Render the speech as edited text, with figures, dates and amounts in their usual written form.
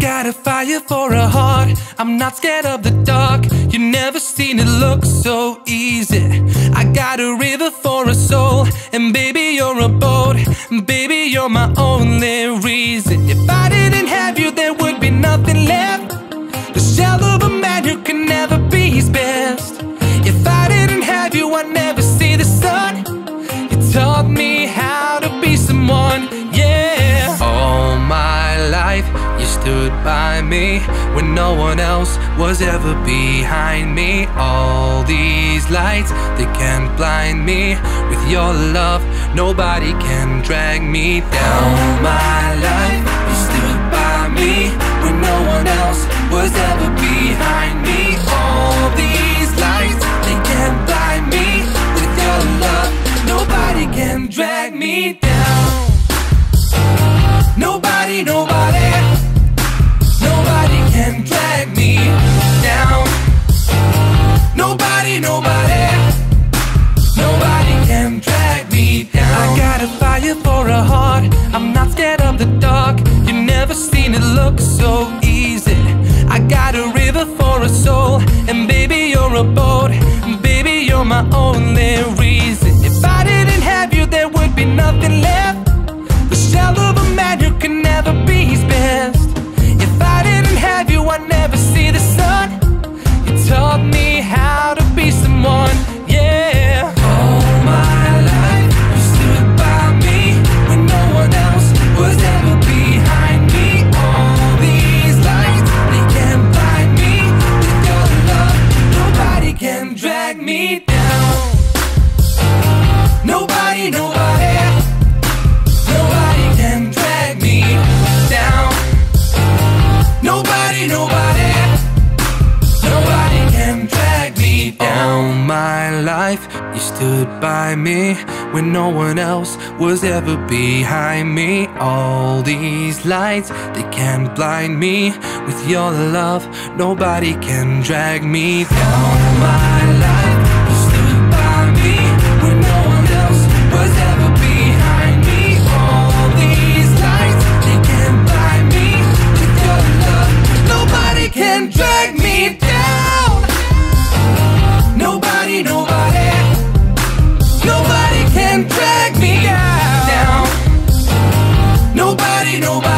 got a fire for a heart, I'm not scared of the dark. You never seen it look so easy. I got a river for a soul, and baby you're a boat. Baby you're my only reason. If I didn't have you there would be nothing left, the shell of a man who can never be his best. If I didn't have you I'd never see the sun. You taught me how to be someone, yeah. All my life you stood by me when no one else was ever behind me. All these lights, they can't blind me. With your love, nobody can drag me down. All my life you stood by me when no one else was ever behind me. All these lights, they can't blind me. With your love, nobody can drag me down. Nobody, nobody, nobody can drag me down. Nobody, nobody, nobody can drag me down. I got a fire for a heart, I'm not scared of the dark. You never seen it look so easy. I got a river for a soul, and baby you're a boat. Baby you're my only reason. If I didn't have you there would be nothing left, the shell of a man who can never be his best. If I didn't have you, I'd never see the sun. You taught me how to be someone, yeah. All my life, you stood by me when no one else was ever behind me. All these lights, they can't blind me. With your love, nobody can drag me down. Nobody, nobody, nobody, nobody, nobody can drag me down. All my life, you stood by me when no one else was ever behind me. All these lights, they can't blind me. With your love, nobody can drag me down. All my life, you stood by me when no one else was ever behind me. All these lights, they can't blind me. With your love, nobody can drag me down. Nobody, nobody, nobody can drag me down. Nobody, nobody.